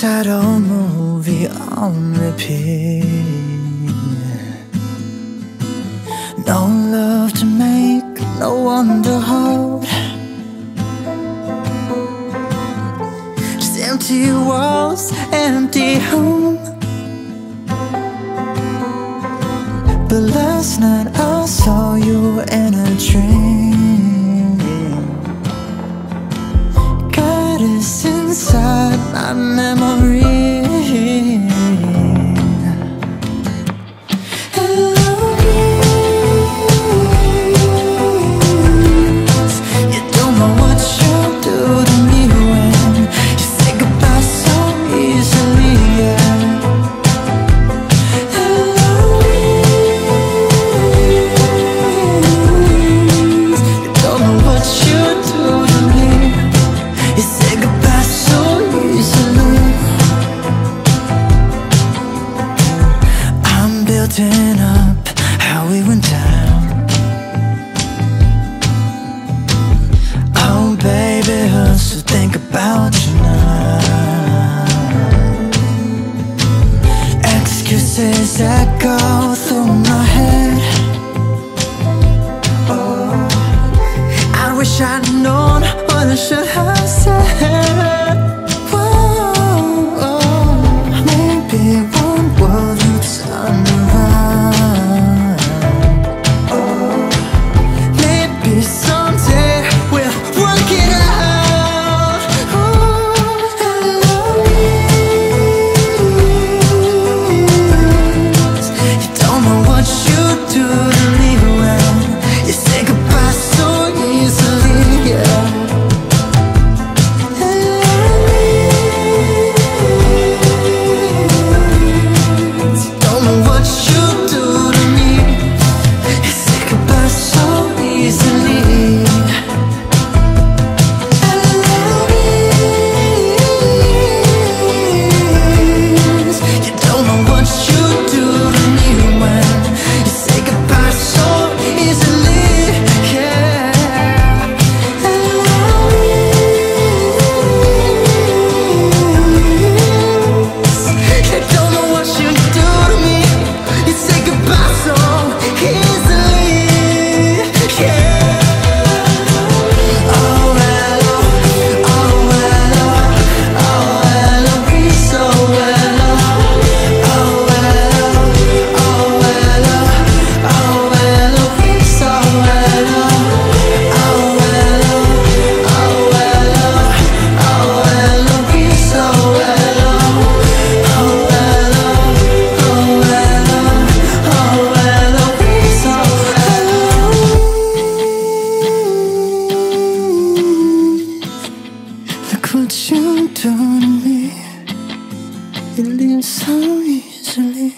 sad old movie on repeat. No love to make, no one to hold, just empty walls, empty home. But last night I saw you in a dream. God is inside my memory. Up how we went down. Oh baby, hurts to think about you now. Excuses that go through my head. Oh, I wish I'd known what I should have said. What you do to me, you leave so easily.